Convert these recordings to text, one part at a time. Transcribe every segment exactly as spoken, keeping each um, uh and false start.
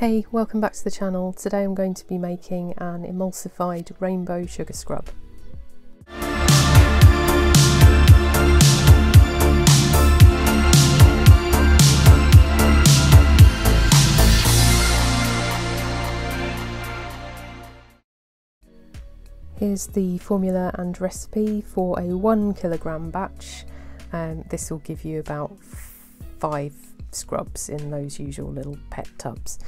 Hey, welcome back to the channel. Today I'm going to be making an emulsified rainbow sugar scrub. Here's the formula and recipe for a one kilogram batch. Um, this will give you about five scrubs in those usual little pet tubs.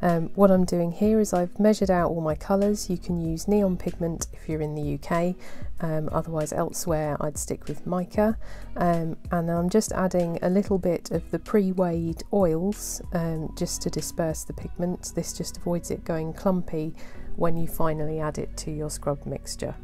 Um, what I'm doing here is I've measured out all my colours. You can use neon pigment if you're in the U K, um, otherwise elsewhere I'd stick with mica, um, and I'm just adding a little bit of the pre-weighed oils um, just to disperse the pigment. This just avoids it going clumpy when you finally add it to your scrub mixture.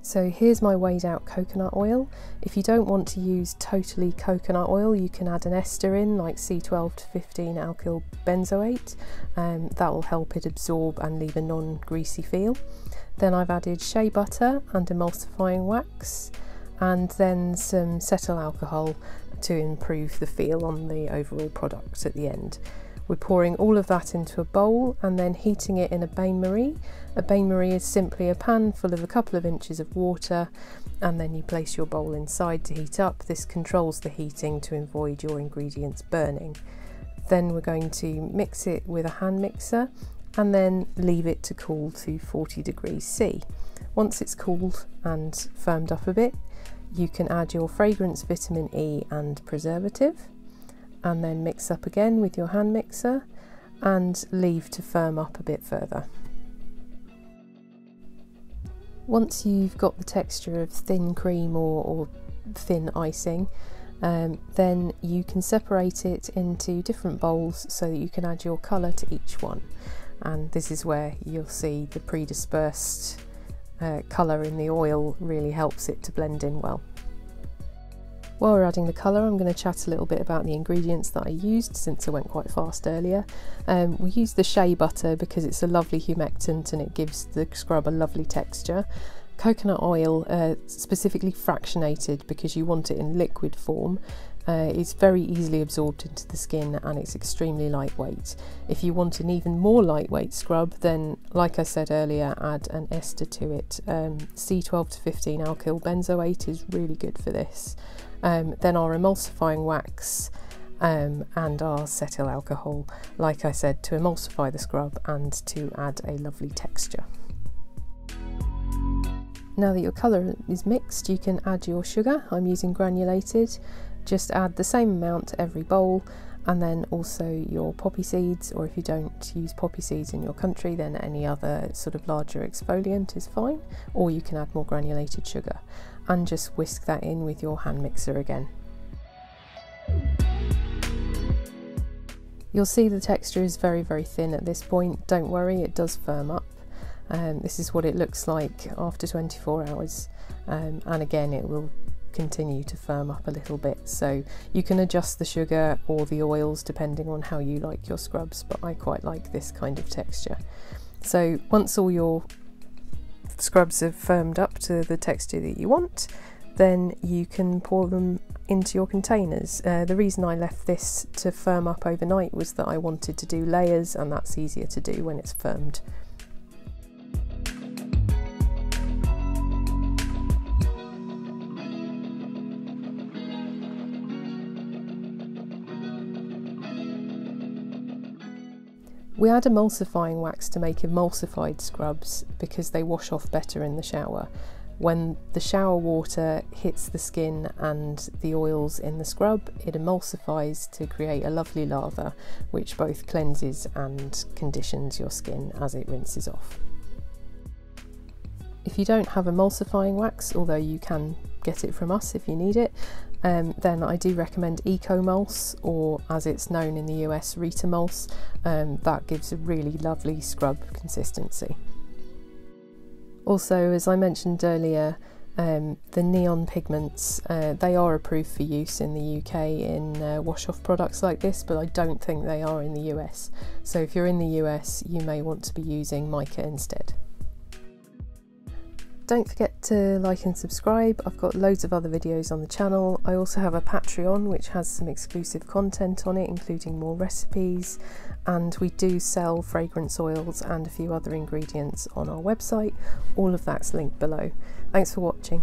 So here's my weighed out coconut oil. If you don't want to use totally coconut oil, you can add an ester in like C twelve to fifteen Alkyl Benzoate. Um, that will help it absorb and leave a non-greasy feel. Then I've added shea butter and emulsifying wax, and then some cetyl alcohol to improve the feel on the overall product at the end. We're pouring all of that into a bowl and then heating it in a bain-marie. A bain-marie is simply a pan full of a couple of inches of water, and then you place your bowl inside to heat up. This controls the heating to avoid your ingredients burning. Then we're going to mix it with a hand mixer and then leave it to cool to forty degrees C. Once it's cooled and firmed up a bit, you can add your fragrance, vitamin E and preservative, and then mix up again with your hand mixer and leave to firm up a bit further. Once you've got the texture of thin cream or, or thin icing, um, then you can separate it into different bowls so that you can add your colour to each one. And this is where you'll see the pre-dispersed uh, colour in the oil really helps it to blend in well. While we're adding the colour, I'm going to chat a little bit about the ingredients that I used, since I went quite fast earlier. Um, we used the shea butter because it's a lovely humectant and it gives the scrub a lovely texture. Coconut oil, uh, specifically fractionated because you want it in liquid form. Uh, it's very easily absorbed into the skin and it's extremely lightweight. If you want an even more lightweight scrub, then like I said earlier, add an ester to it. Um, C twelve to fifteen alkyl benzoate is really good for this. Um, then our emulsifying wax um, and our cetyl alcohol, like I said, to emulsify the scrub and to add a lovely texture. Now that your colour is mixed, you can add your sugar. I'm using granulated. Just add the same amount to every bowl, and then also your poppy seeds, or if you don't use poppy seeds in your country, then any other sort of larger exfoliant is fine, or you can add more granulated sugar, and just whisk that in with your hand mixer again. You'll see the texture is very very thin at this point. Don't worry, it does firm up. Um, this is what it looks like after twenty-four hours, um, and again it will continue to firm up a little bit, so you can adjust the sugar or the oils depending on how you like your scrubs, but I quite like this kind of texture. So once all your scrubs have firmed up to the texture that you want, then you can pour them into your containers. Uh, the reason I left this to firm up overnight was that I wanted to do layers, and that's easier to do when it's firmed. We add emulsifying wax to make emulsified scrubs because they wash off better in the shower. When the shower water hits the skin and the oils in the scrub, it emulsifies to create a lovely lather, which both cleanses and conditions your skin as it rinses off. If you don't have emulsifying wax, although you can get it from us if you need it, Um, then I do recommend EcoMulse, or as it's known in the U S, RitaMulse. Um, that gives a really lovely scrub consistency. Also, as I mentioned earlier, um, the neon pigments, uh, they are approved for use in the U K in uh, wash-off products like this, but I don't think they are in the U S. So if you're in the U S, you may want to be using mica instead. Don't forget to like and subscribe. I've got loads of other videos on the channel. I also have a Patreon which has some exclusive content on it, including more recipes, and we do sell fragrance oils and a few other ingredients on our website. All of that's linked below. Thanks for watching.